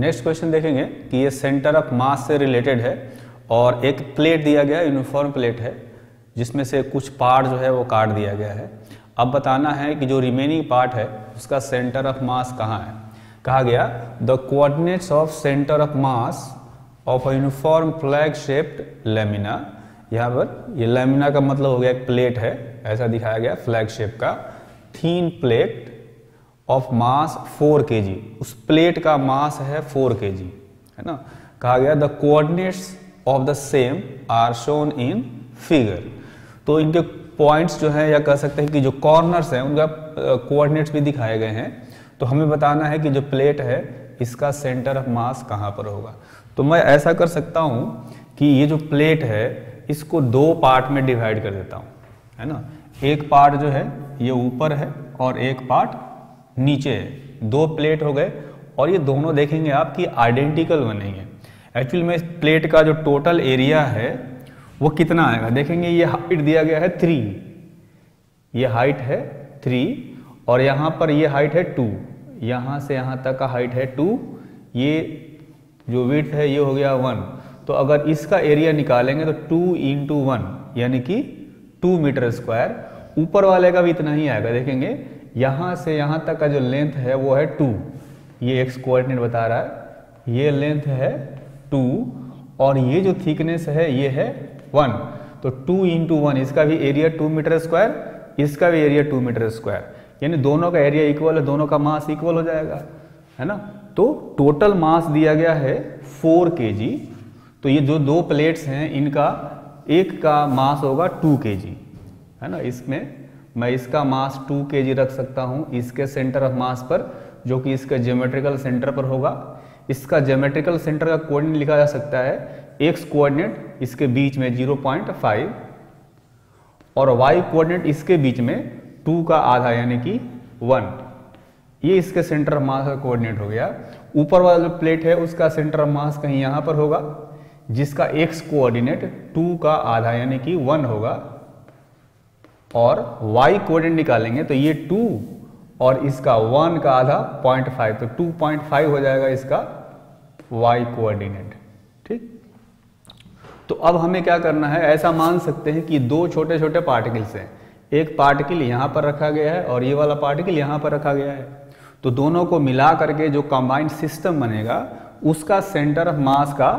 Next question देखेंगे कि ये सेंटर ऑफ मास से रिलेटेड है और एक प्लेट दिया गया है, यूनिफॉर्म प्लेट है, जिसमें से कुछ पार्ट जो है वो काट दिया गया है। अब बताना है कि जो रिमेनिंग पार्ट है उसका सेंटर ऑफ मास कहाँ है। कहा गया the coordinates of centre of mass of a uniform flag shaped lamina. यहाँ पर ये लेमिना का मतलब हो गया एक प्लेट है, ऐसा दिखाया गया फ्लैग शेप का। Thin plate of mass 4 kg, उस प्लेट का मास है 4 kg, है ना। कहा गया the coordinates of the same are shown in figure. तो इनके पॉइंट्स जो है या कह सकते हैं कि जो कॉर्नर्स हैं उनका कोऑर्डिनेट्स भी दिखाए गए हैं। तो हमें बताना है कि जो प्लेट है इसका सेंटर ऑफ मास कहाँ पर होगा। तो मैं ऐसा कर सकता हूँ कि ये जो प्लेट है इसको 2 पार्ट में डिवाइड कर देता हूँ, है ना। एक पार्ट जो है ये ऊपर है और एक पार्ट नीचे है, 2 प्लेट हो गए। और ये दोनों देखेंगे आप कि आइडेंटिकल बनेंगे। एक्चुअली में इस प्लेट का जो टोटल एरिया है वो कितना आएगा देखेंगे। ये हाइट दिया गया है 3, ये हाइट है 3 और यहाँ पर ये हाइट है 2, यहाँ से यहाँ तक का हाइट है 2, ये जो विड्थ है ये हो गया 1। तो अगर इसका एरिया निकालेंगे तो 2 × 1 यानी कि 2 मीटर स्क्वायर। ऊपर वाले का भी इतना ही आएगा, देखेंगे यहाँ से यहाँ तक का जो लेंथ है वो है 2, ये एक्स कोऑर्डिनेट बता रहा है, ये लेंथ है 2 और ये जो थिकनेस है ये है 1। तो 2 × 1, इसका भी एरिया 2 मीटर स्क्वायर, इसका भी एरिया 2 मीटर स्क्वायर, यानी दोनों का एरिया इक्वल है, दोनों का मास इक्वल हो जाएगा, है ना। तो टोटल मास दिया गया है 4 kg। तो ये जो 2 प्लेट्स हैं इनका एक का मास होगा 2 kg, है ना। इसमें मैं इसका मास 2 kg रख सकता हूँ इसके सेंटर ऑफ मास पर, जो कि इसका ज्योमेट्रिकल सेंटर पर होगा। इसका ज्योमेट्रिकल सेंटर का कोऑर्डिनेट लिखा जा सकता है एक्स कोऑर्डिनेट इसके बीच में 0.5 और वाई कोऑर्डिनेट इसके बीच में 2 का आधा यानी कि 1। ये इसके सेंटर ऑफ मास का कोऑर्डिनेट हो गया। ऊपर वाला जो प्लेट है उसका सेंटर ऑफ मास कहीं यहाँ पर होगा, जिसका एक्स कोऑर्डिनेट 2 का आधा यानी कि 1 होगा। और वाई कोऑर्डिनेट निकालेंगे तो ये 2 और इसका 1 का आधा 0.5, तो 2.5 हो जाएगा इसका वाई कोऑर्डिनेट, ठीक। तो अब हमें क्या करना है, ऐसा मान सकते हैं कि 2 छोटे छोटे पार्टिकल्स हैं, एक पार्टिकल यहाँ पर रखा गया है और ये वाला पार्टिकल यहाँ पर रखा गया है। तो दोनों को मिला करके जो कंबाइंड सिस्टम बनेगा उसका सेंटर ऑफ मास का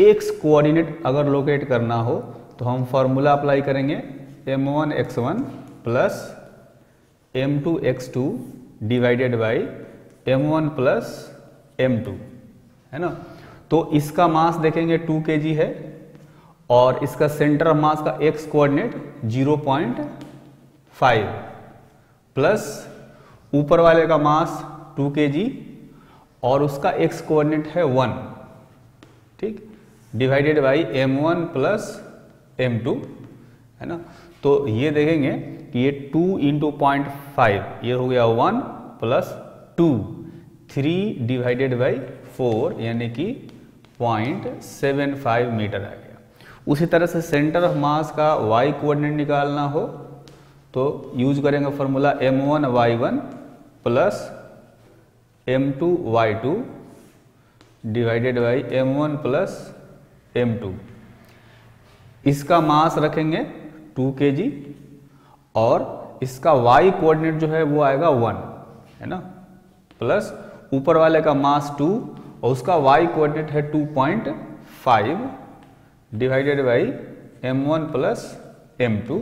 एक्स कोऑर्डिनेट अगर लोकेट करना हो तो हम फॉर्मूला अप्लाई करेंगे m1x1 + m2x2 divided by m1 + m2, है ना। तो इसका मास देखेंगे 2 kg है और इसका सेंटर ऑफ मास का एक्स कोऑर्डिनेट 0.5 प्लस ऊपर वाले का मास 2 kg और उसका एक्स कोऑर्डिनेट है 1, ठीक, डिवाइडेड बाई m1 + m2, है ना। तो ये देखेंगे कि ये 2 × 0.5 ये हो गया 1 + 2, 3 डिवाइडेड बाई 4 यानी कि 0.75 मीटर आ गया। उसी तरह से सेंटर ऑफ मास का y कोऑर्डिनेट निकालना हो तो यूज करेंगे formula m1y1 + m2y2 divided by m1 + m2। इसका मास रखेंगे 2 kg और इसका y कोऑर्डिनेट जो है वो आएगा 1, है ना, प्लस ऊपर वाले का मास 2 और उसका y कोऑर्डिनेट है 2.5 डिवाइडेड बाई m1 + m2।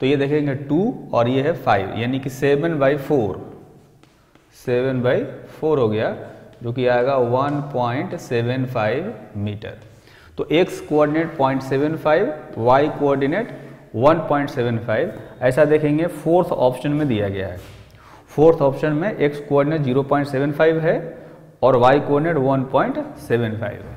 तो ये देखेंगे 2 और ये है 5 यानी कि 7/4 हो गया, जो कि आएगा 1.75 मीटर। तो x कोऑर्डिनेट 0.75, y कोऑर्डिनेट 1.75, ऐसा देखेंगे 4th ऑप्शन में दिया गया है। 4th ऑप्शन में x कोऑर्डिनेट 0.75 है और y कोऑर्डिनेट 1.75 है।